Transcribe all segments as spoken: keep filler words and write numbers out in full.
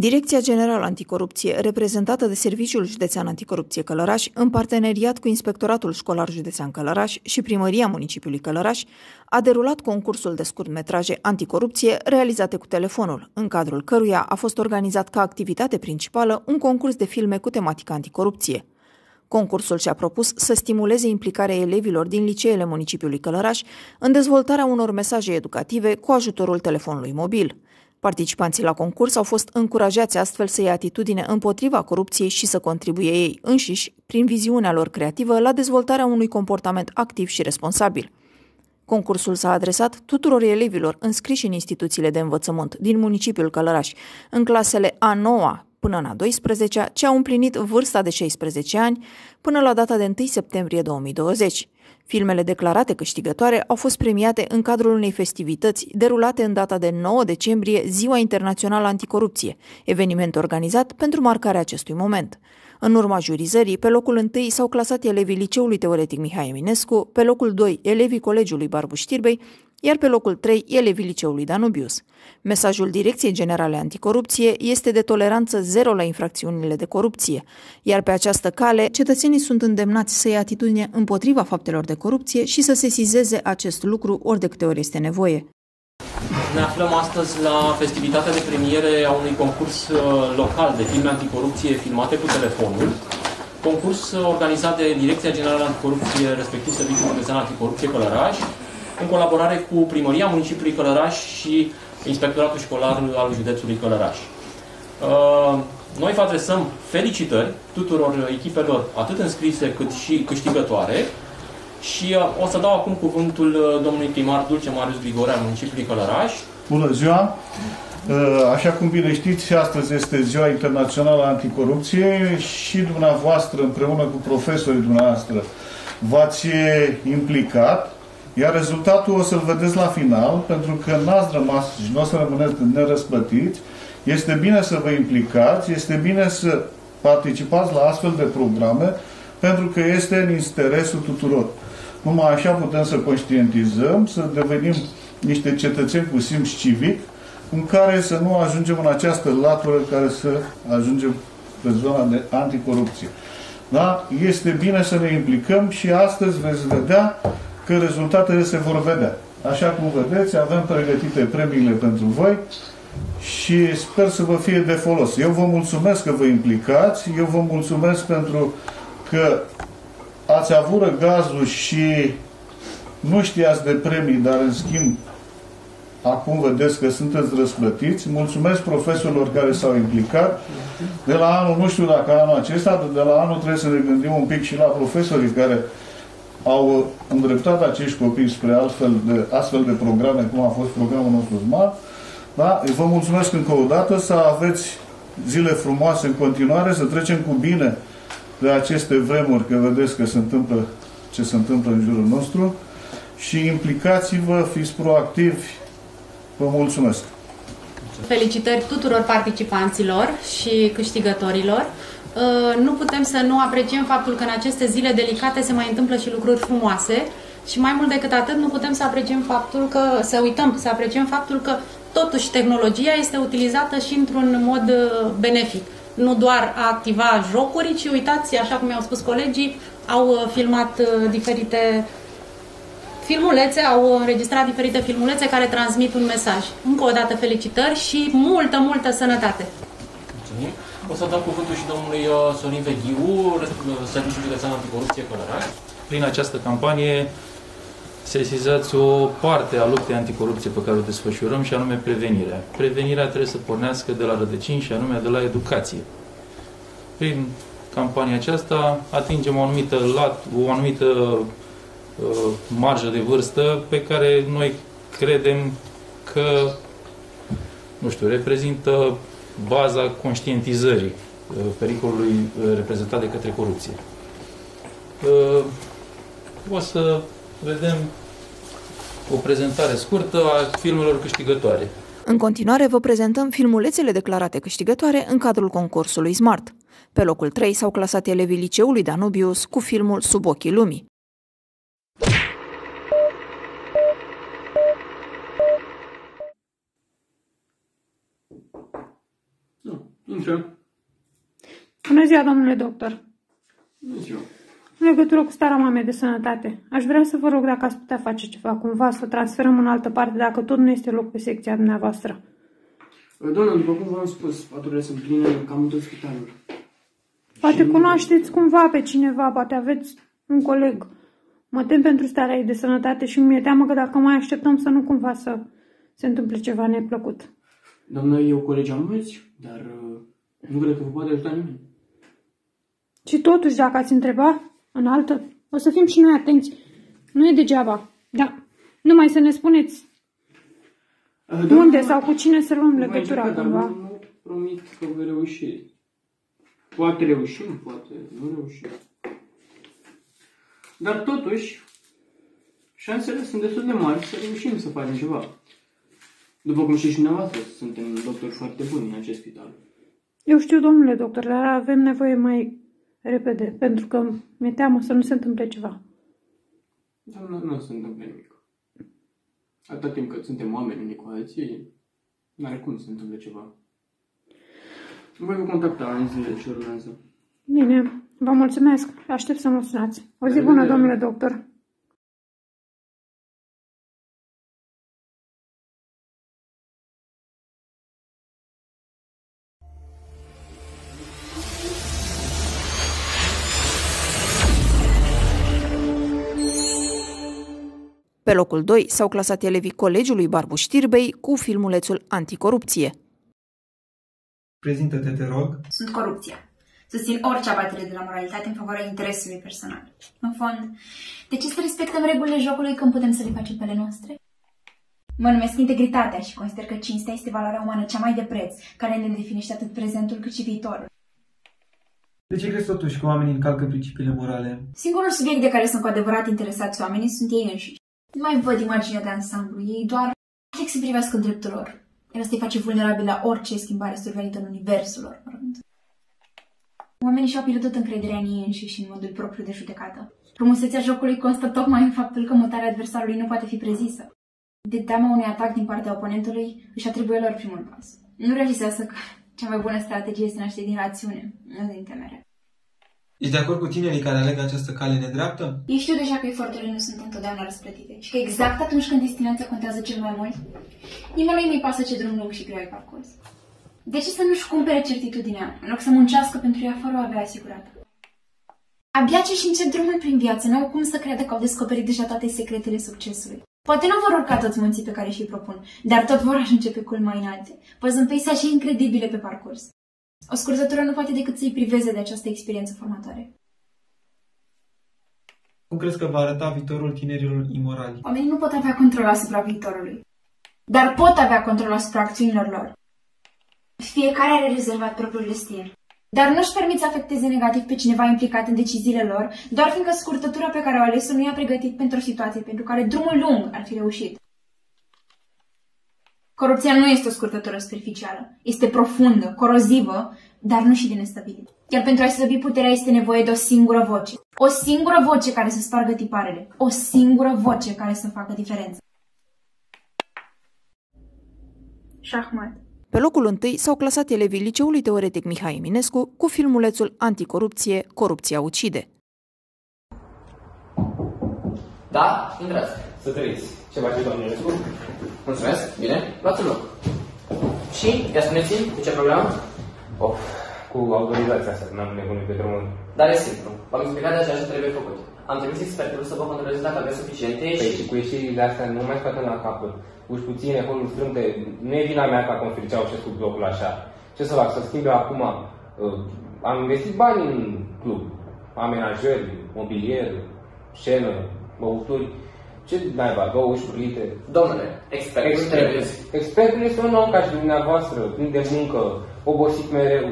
Direcția Generală Anticorupție, reprezentată de Serviciul Județean Anticorupție Călărași, în parteneriat cu Inspectoratul Școlar Județean Călărași și Primăria Municipiului Călărași, a derulat concursul de scurtmetraje anticorupție realizate cu telefonul, în cadrul căruia a fost organizat ca activitate principală un concurs de filme cu tematică anticorupție. Concursul și-a propus să stimuleze implicarea elevilor din liceele municipiului Călărași în dezvoltarea unor mesaje educative cu ajutorul telefonului mobil. Participanții la concurs au fost încurajați astfel să ia atitudine împotriva corupției și să contribuie ei înșiși, prin viziunea lor creativă, la dezvoltarea unui comportament activ și responsabil. Concursul s-a adresat tuturor elevilor înscriși în instituțiile de învățământ din municipiul Călărași, în clasele a noua până în a douăsprezecea, ce au împlinit vârsta de șaisprezece ani până la data de întâi septembrie două mii douăzeci. Filmele declarate câștigătoare au fost premiate în cadrul unei festivități derulate în data de nouă decembrie, Ziua Internațională Anticorupție, eveniment organizat pentru marcarea acestui moment. În urma jurizării, pe locul întâi s-au clasat elevii Liceului Teoretic Mihai Eminescu, pe locul doi elevii Colegiului Barbu Știrbei, iar pe locul trei elevii Liceului Danubius. Mesajul Direcției Generale Anticorupție este de toleranță zero la infracțiunile de corupție, iar pe această cale cetățenii sunt îndemnați să ia atitudine împotriva faptelor de corupție și să sesizeze acest lucru ori de câte ori este nevoie. Ne aflăm astăzi la festivitatea de premiere a unui concurs local de filme anticorupție filmate cu telefonul. Concurs organizat de Direcția Generală Anticorupție, respectiv Serviciul Județean Anticorupție Călărași, în colaborare cu Primăria Municipiului Călărași și Inspectoratul Școlar al Județului Călărași. Noi vă adresăm felicitări tuturor echipelor, atât înscrise cât și câștigătoare, și o să dau acum cuvântul domnului primar Dulce Marius Grigore al Municipiului Călărași. Bună ziua! Așa cum bine știți, astăzi este Ziua Internațională Anticorupție și dumneavoastră, împreună cu profesorii dumneavoastră, v-ați implicat. Iar rezultatul o să-l vedeți la final, pentru că n-ați rămas și nu o să rămâneți nerăsplătiți. Este bine să vă implicați, este bine să participați la astfel de programe, pentru că este în interesul tuturor. Numai așa putem să conștientizăm, să devenim niște cetățeni cu simț civic, în care să nu ajungem în această latură, în care să ajungem pe zona de anticorupție. Da? Este bine să ne implicăm și astăzi veți vedea că rezultatele se vor vedea. Așa cum vedeți, avem pregătite premiile pentru voi și sper să vă fie de folos. Eu vă mulțumesc că vă implicați, eu vă mulțumesc pentru că ați avut răgazul și nu știați de premii, dar în schimb acum vedeți că sunteți răsplătiți. Mulțumesc profesorilor care s-au implicat. De la anul, nu știu dacă anul acesta, dar de la anul trebuie să ne gândim un pic și la profesorii care au îndreptat acești copii spre altfel de, astfel de programe, cum a fost programul nostru Smart. Da? Vă mulțumesc încă o dată, să aveți zile frumoase în continuare, să trecem cu bine de aceste vremuri, că vedeți că se întâmplă ce se întâmplă în jurul nostru, și implicați-vă, fiți proactivi. Vă mulțumesc! Felicitări tuturor participanților și câștigătorilor. Nu putem să nu apreciem faptul că în aceste zile delicate se mai întâmplă și lucruri frumoase și mai mult decât atât nu putem să apreciem faptul că, să uităm, să apreciem faptul că totuși tehnologia este utilizată și într-un mod benefic. Nu doar a activa jocuri, ci uitați, așa cum mi-au spus colegii, au filmat diferite filmulețe, au înregistrat diferite filmulețe care transmit un mesaj. Încă o dată felicitări și multă, multă sănătate! Mulțumim! O să dau cuvântul și domnului Sorin Veghiu, Serviciul Județean Anticorupție Călărași. Prin această campanie sesizați o parte a luptei anticorupție pe care o desfășurăm, și anume prevenirea. Prevenirea trebuie să pornească de la rădăcini și anume de la educație. Prin campania aceasta atingem o anumită, lat, o anumită uh, marjă de vârstă pe care noi credem că, nu știu, reprezintă baza conștientizării pericolului reprezentat de către corupție. O să vedem o prezentare scurtă a filmelor câștigătoare. În continuare vă prezentăm filmulețele declarate câștigătoare în cadrul concursului Smart. Pe locul trei s-au clasat elevii Liceului Danubius cu filmul Sub ochii lumii. Nu, intră. Bună ziua, domnule doctor. Bună ziua. În legătură cu starea mamei de sănătate, aș vrea să vă rog dacă ați putea face ceva cumva, să o transferăm în altă parte, dacă tot nu este loc pe secția dumneavoastră. Doamna, după cum v-am spus, paturile sunt pline cam în tot spitalul. Poate și cunoașteți cumva pe cineva, poate aveți un coleg. Mă tem pentru starea ei de sănătate și mi-e teamă că dacă mai așteptăm să nu cumva să se întâmple ceva neplăcut. Doamna, eu colegi am mulți, dar nu cred că vă poate ajuta nimeni. Și totuși, dacă ați întreba în altă, o să fim și noi atenți. Nu e degeaba. Da. Numai să ne spuneți da, unde sau cu cine să luăm legătura ceva, cumva. Dar nu promit că voi reuși. Poate reușim, poate nu reușim. Dar totuși, șansele sunt destul de mari să reușim să facem ceva. După cum știți și dumneavoastră, suntem doctori foarte buni în acest spital. Eu știu, domnule doctor, dar avem nevoie mai repede, pentru că mi-e teamă să nu se întâmple ceva. Dar nu, nu se întâmplă nimic. Atâta timp cât suntem oameni unii cu alții, n-are cum să se întâmple ceva. Voi vă contacta în zile ce urmează. Bine, vă mulțumesc. Aștept să mă sunați. O zi bună, domnule doctor. Pe locul doi s-au clasat elevii Colegiului Barbu Știrbei cu filmulețul Anticorupție. Prezintă-te, te rog. Sunt corupția. Susțin orice abatere de la moralitate în favoarea interesului personal. În fond, de ce să respectăm regulile jocului când putem să le facem pe ale noastre? Mă numesc integritatea și consider că cinstea este valoarea umană cea mai de preț, care ne definește atât prezentul cât și viitorul. De ce crezi totuși că oamenii încalcă principiile morale? Singurul subiect de care sunt cu adevărat interesați oamenii sunt ei înșiși. Nu mai văd imaginea de ansamblu, ei doar aștept să privească dreptul lor. Iar asta îi face vulnerabil la orice schimbare survenită în universul lor, mă rând. Oamenii și-au pierdut încrederea în ei înșiși și în modul propriu de judecată. Frumusețea jocului constă tocmai în faptul că mutarea adversarului nu poate fi prezisă. De teama unui atac din partea oponentului, își atribuie lor primul pas. Nu realizează că cea mai bună strategie este naște din rațiune, nu din temere. Ești de acord cu tinerii care aleg această cale nedreaptă? Ei știu deja că eforturile nu sunt întotdeauna răsplătite și că exact atunci când destinația contează cel mai mult, nimeni nu-i pasă ce drum lung și greu ai parcurs. De ce să nu-și cumpere certitudinea, în loc să muncească pentru ea fără o avea asigurată? Abia ce și încep drumul prin viață, n-au cum să creadă că au descoperit deja toate secretele succesului. Poate nu vor urca toți munții pe care și-i propun, dar tot vor ajunge pe culma înalte, păzând peisaje incredibile pe parcurs. O scurtătură nu poate decât să-i priveze de această experiență formatoare. Cum crezi că va arăta viitorul tinerilor imorali? Oamenii nu pot avea control asupra viitorului, dar pot avea control asupra acțiunilor lor. Fiecare are rezervat propriul destin, dar nu-și permit să afecteze negativ pe cineva implicat în deciziile lor, doar fiindcă scurtătura pe care o ales-o nu i-a pregătit pentru o situație pentru care drumul lung ar fi reușit. Corupția nu este o scurtătură superficială, este profundă, corozivă, dar nu și de nestabilit. Iar pentru a-i slăbi puterea este nevoie de o singură voce. O singură voce care să spargă tiparele. O singură voce care să facă diferență. Șahmat. Pe locul întâi s-au clasat elevii Liceului Teoretic Mihai Eminescu cu filmulețul Anticorupție, corupția ucide. Da, intrați. Să trăiți. Ce faceți, domnul Eminescu? Mulțumesc, bine, luați loc. Și, ia spuneți-mi, cu ce program? Of, cu autorizația asta, n-am nebunit pe drumul. Dar e simplu, v-am explicat de aceea ce trebuie făcut. Am trimis expertul să vă controleze dacă aveți suficiente păi, și... cu ieșirile astea nu mai scoatem la capăt. Uși puține, holuri strâmte, nu e vina mea că acum friceau și cu blocul așa. Ce să fac, să schimb eu acum? Am investit bani în club. Amenajări, mobilier, scenă, băuturi. Ce naiba, două uși urlite? Domnule, expertul trebuie. Expertul este un om ca și dumneavoastră, plin de muncă, obosit mereu.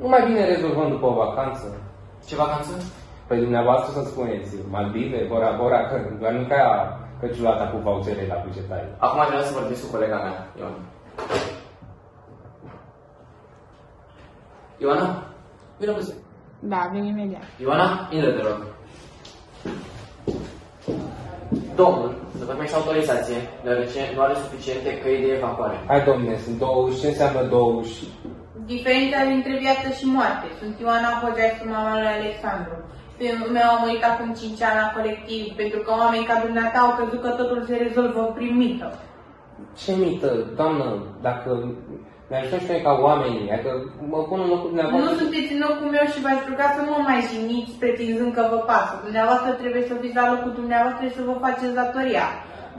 Nu mai bine rezolvăm după o vacanță. Ce vacanță? Păi dumneavoastră să-mi spuneți, Maldive, Bora Bora, că doar nu ca aia căciulata cu voucherele la bugetari. Acum aș vrea să vorbesc cu colega mea, Ioana. Ioana? Vino cu zi. Da, vin imediat. Ioana, intră, te rog. Domnul, să primești autorizație, deoarece nu are suficiente căi de evacuare. Hai, domnule, sunt două uși. Ce înseamnă două uși? Diferența dintre viață și moarte. Sunt Ioana Hogea și mama lui Alexandru. Pe lumea au murit acum cinci ani la Colectiv, pentru că oamenii ca dumneata au crezut că totul se rezolvă prin mită. Ce mită, doamnă, dacă ne ajutăm și noi ca oamenii, dacă mă pun în locul dumneavoastră... Nu sunteți în locul meu și v-ați ruga să nu mă mai jiniți pretinzând că vă pasă. Dumneavoastră trebuie să fiți la locul dumneavoastră și să vă faceți datoria.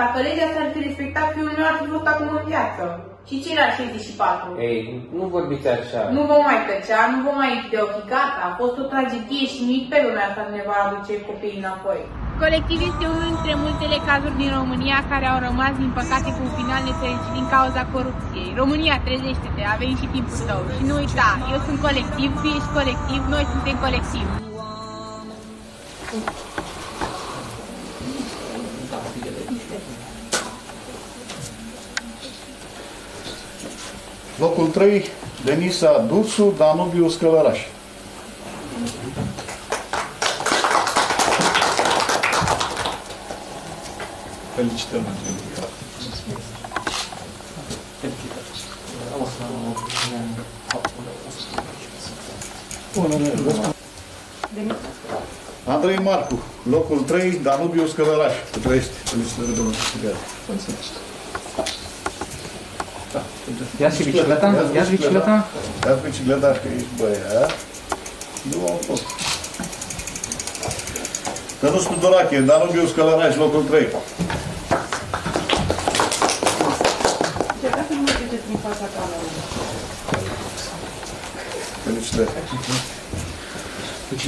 Dacă legea s-ar fi respectat, fiul meu ar fi fost acum în viață. Și cine la șaizeci și patru? Ei, nu vorbiți așa. Nu vom mai tăcea, nu vom mai fi de ochii, gata. A fost o tragedie și nici pe lumea asta nu ne va aduce copiii înapoi. Colectiv este unul dintre multele cazuri din România care au rămas, din păcate, cu un final nefericit din cauza corupției. România, trezește-te, a venit și timpul tău. Și nu uita, eu sunt Colectiv, tu ești Colectiv, noi suntem Colectiv. Locul trei, Denisa Dusu, Danubius, Călărași. Felicitări. Andrei Marcu, locul trei, Danubius, Călărași. Trăiești. Felicitări, domnule. Ia-ți bicicleta, ia-ți bicicleta. Ia-ți bicicleta, că ești băiat. Nu am fost. Tănuț Tudorache, Danubius, Călărași, locul trei. Dacă nu mă duceți din fața camerei. Felicitări.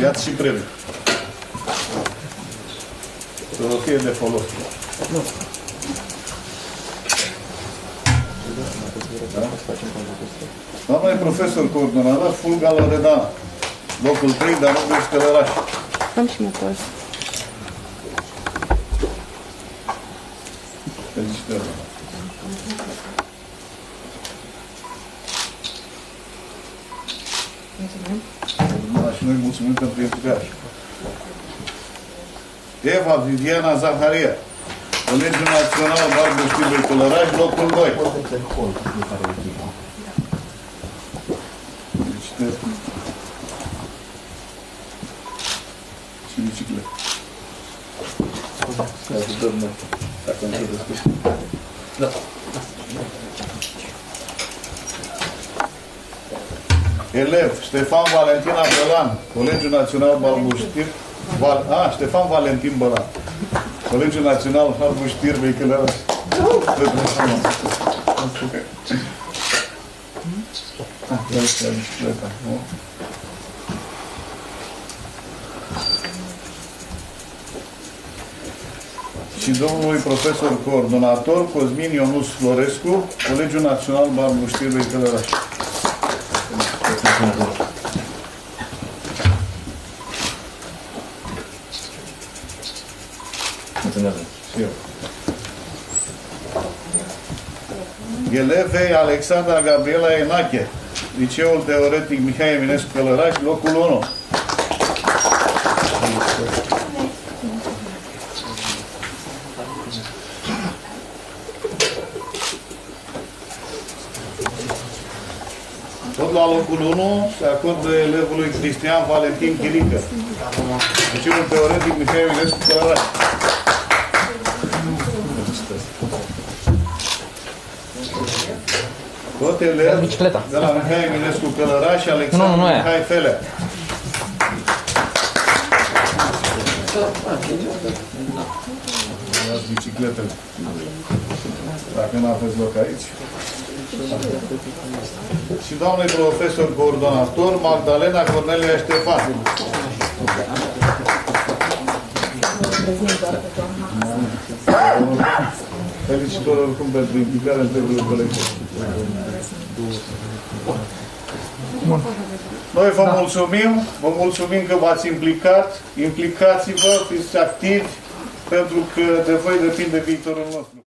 Ia-ți și premiu. Să fie de folos. Doamna e profesor coordonator, Fulga la Redana, locul trei, dar nu ești Călărași. Am și motor. Felicitări. Mulțumim. Și noi mulțumim pentru implicare. Eva Viviana Zaharia, Colegiul Național Barbu Știrbei Călărași, locul doi. Felicitări. Și biciclete. Dacă nu se descurcă. Da. Elev, Ștefan Valentin Bălan, Colegiul Național Barbu Știrbei. Val... Ah, Ștefan Valentin Bălan. Colegiul Național Barbu Știrbei Călărași. Și domnului profesor coordonator Cosmin Ionus Florescu, Colegiul Național Barbu Știrbei Călărași. Elevei Alexandra Gabriela Enache, Liceul Teoretic Mihai Eminescu, Călărași, locul unu. Tot la locul unu se acordă elevului Cristian Valentin Chirică, Liceul Teoretic Mihai Eminescu, Călărași. Tot elevi de la Mihai Eminescu, Călărași și Alexandru Mihai Felea. Ia-ți bicicletele. Dacă nu aveți loc aici. Și doamnei profesor coordonator Magdalena Cornelia Ștefan. Felicitări oricum pentru implicarea întregului colectiv. Bun. Noi vă da. mulțumim, vă mulțumim că v-ați implicat, implicați-vă, fiți activi, pentru că de voi depinde viitorul nostru.